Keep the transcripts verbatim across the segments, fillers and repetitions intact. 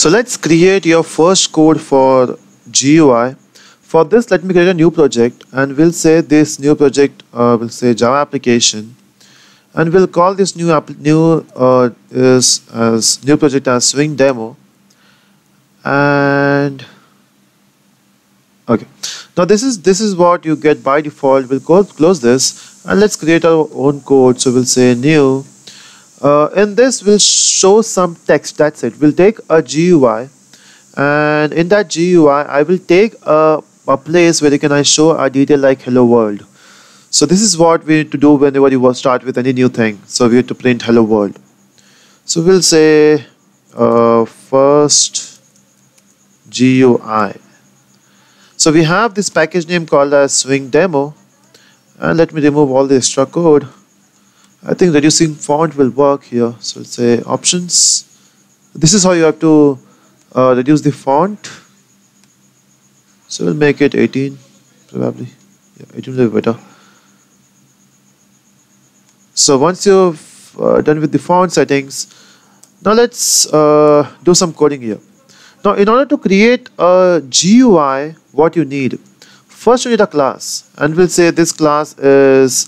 So let's create your first code for G U I. For this, let me create a new project, and we'll say this new project uh, will say Java application, and we'll call this new app new uh, is as new project as Swing demo. And okay, now this is this is what you get by default. We'll close close this, and let's create our own code. So we'll say new. Uh, in this, we'll show some text. That's it. We'll take a G U I, and in that G U I, I will take a, a place where you can I show a detail like hello world. So this is what we need to do whenever you start with any new thing. So we have to print hello world. So we'll say uh, first G U I. So we have this package name called as Swing demo, and let me remove all the extra code. I think reducing font will work here. So let's say options. This is how you have to uh, reduce the font. So we'll make it eighteen, probably. Yeah, eighteen will be better. So once you've uh, done with the font settings, now let's uh, do some coding here. Now, in order to create a G U I, what you need? First, you need a class, and we'll say this class is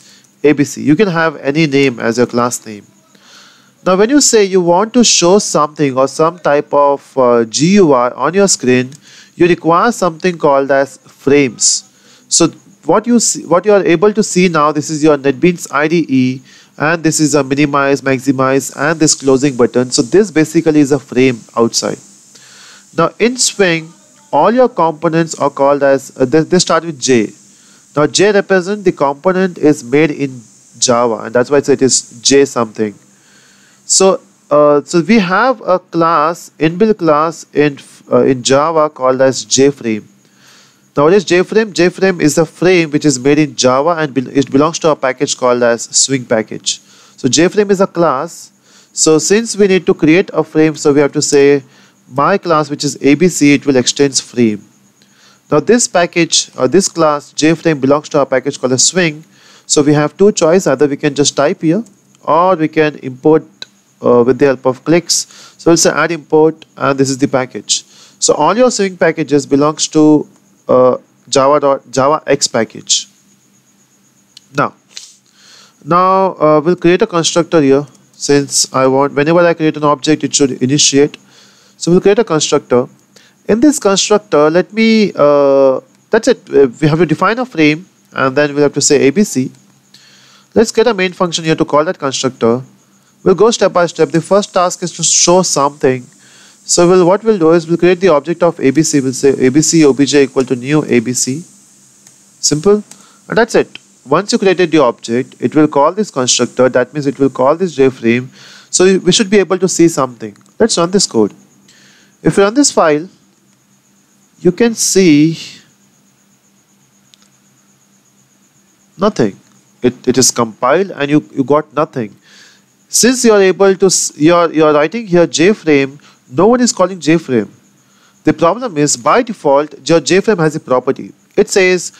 A B C. You can have any name as your class name. Now when you say you want to show something or some type of uh, G U I on your screen, you require something called as frames. So what you see, what you are able to see now, this is your NetBeans I D E, and this is a minimize, maximize, and this closing button. So this basically is a frame outside. Now in Swing, all your components are called as, uh, they, they start with J. Now J represents the component is made in Java, and that's why it is J something. So, uh, so we have a class, inbuilt class in uh, in Java called as JFrame. Now what is JFrame? JFrame is a frame which is made in Java, and be it belongs to a package called as Swing package. So JFrame is a class. So since we need to create a frame, so we have to say my class, which is A B C, it will extend frame. Now this package or this class JFrame belongs to our package called a Swing. So we have two choices, either we can just type here or we can import uh, with the help of clicks. So we'll say add import, and this is the package. So all your Swing packages belongs to uh, Java. Java X package. Now, now uh, we'll create a constructor here, since I want whenever I create an object it should initiate. So we'll create a constructor. In this constructor, let me, uh, that's it, we have to define a frame, and then we'll have to say A B C. Let's get a main function here to call that constructor. We'll go step by step. The first task is to show something. So we'll, what we'll do is we'll create the object of A B C. We'll say A B C obj equal to new A B C. Simple. And that's it. Once you created the object, it will call this constructor. That means it will call this JFrame. So we should be able to see something. Let's run this code. If you run this file, you can see nothing. It, it is compiled, and you, you got nothing. Since you are able to, you are, you are writing here JFrame, no one is calling JFrame. The problem is, by default, your JFrame has a property. It says,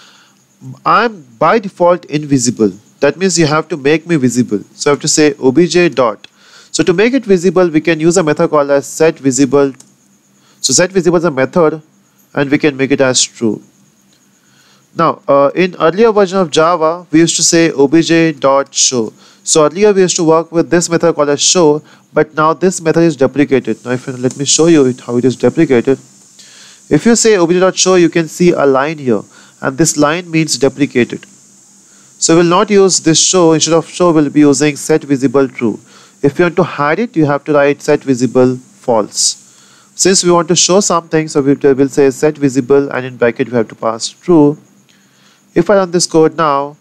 I'm by default invisible. That means you have to make me visible. So I have to say obj dot. So to make it visible, we can use a method called as setVisible. So setVisible is a method, and we can make it as true. Now, uh, in earlier version of Java, we used to say obj.show. So earlier we used to work with this method called as show, but now this method is deprecated. Now, if you, let me show you it, how it is deprecated. If you say obj.show, you can see a line here, and this line means deprecated. So we'll not use this show. Instead of show, we'll be using setVisible true. If you want to hide it, you have to write setVisible false. Since we want to show something, so we will say set visible, and in bracket we have to pass true. If I run this code now,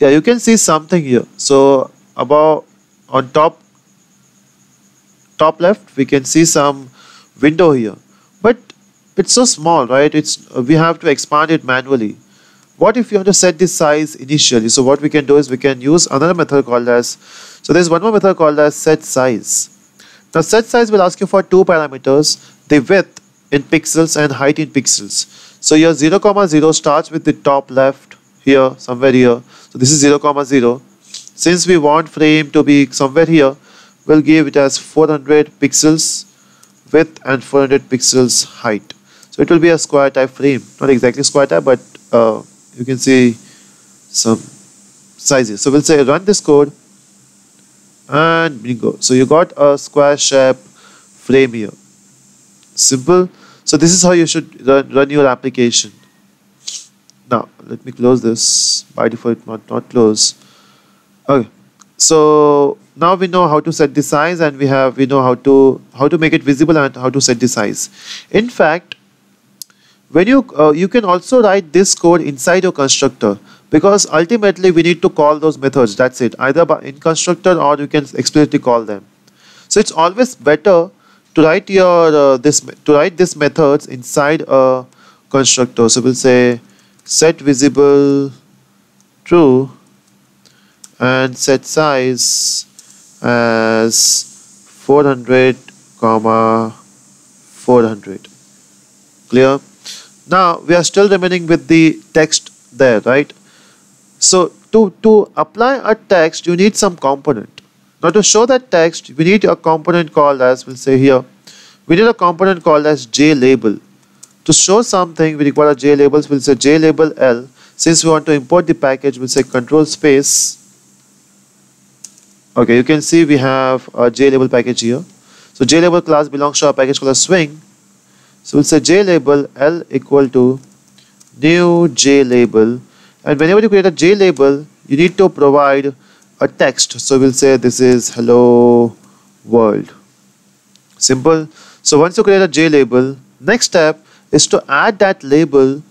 yeah, you can see something here. So above on top, top left, we can see some window here, but it's so small, right? It's we have to expand it manually. What if you want to set the size initially? So what we can do is we can use another method called as, so there's one more method called as set size. Now set size will ask you for two parameters, the width in pixels and height in pixels. So your zero comma zero starts with the top left here, somewhere here. So this is zero comma zero. Since we want frame to be somewhere here, we'll give it as four hundred pixels width and four hundred pixels height. So it will be a square type frame, not exactly square type, but uh, you can see some sizes. So we'll say run this code and bingo. So you got a square shape frame here. Simple. So this is how you should run, run your application. Now let me close this. By default not, not close. Okay. So now we know how to set the size, and we have we know how to how to make it visible and how to set the size. In fact, when you uh, you can also write this code inside your constructor, because ultimately we need to call those methods. That's it. Either in constructor or you can explicitly call them. So it's always better to write your uh, this to write this methods inside a constructor. So we'll say set visible true and set size as four hundred comma four hundred. Clear? Now we are still remaining with the text there, right? So to, to apply a text, you need some component. Now to show that text, we need a component called as, we'll say here, we need a component called as JLabel. To show something, we require a JLabel, we'll say JLabel L. Since we want to import the package, we'll say control space. Okay, you can see we have a JLabel package here. So JLabel class belongs to a package called as Swing. So we'll say JLabel L equal to new JLabel, and whenever you create a JLabel, you need to provide a text. So we'll say this is hello world. Simple. So once you create a JLabel, next step is to add that label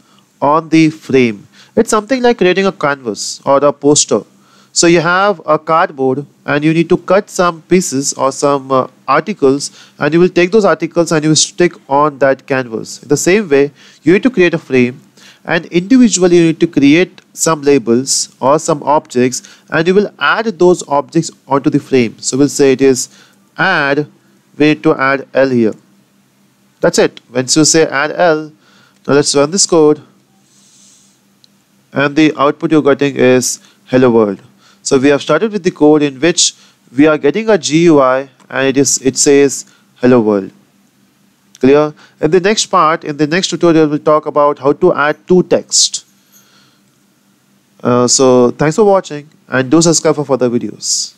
on the frame. It's something like creating a canvas or a poster. So you have a cardboard and you need to cut some pieces or some uh, articles, and you will take those articles and you will stick on that canvas. In the same way, you need to create a frame, and individually you need to create some labels or some objects, and you will add those objects onto the frame. So we'll say it is add, we need to add L here. That's it. Once you say add L, now let's run this code, and the output you're getting is hello world. So we have started with the code in which we are getting a G U I, and it is it says hello world. Clear? In the next part, in the next tutorial, we'll talk about how to add to text. Uh, so thanks for watching, and do subscribe for further videos.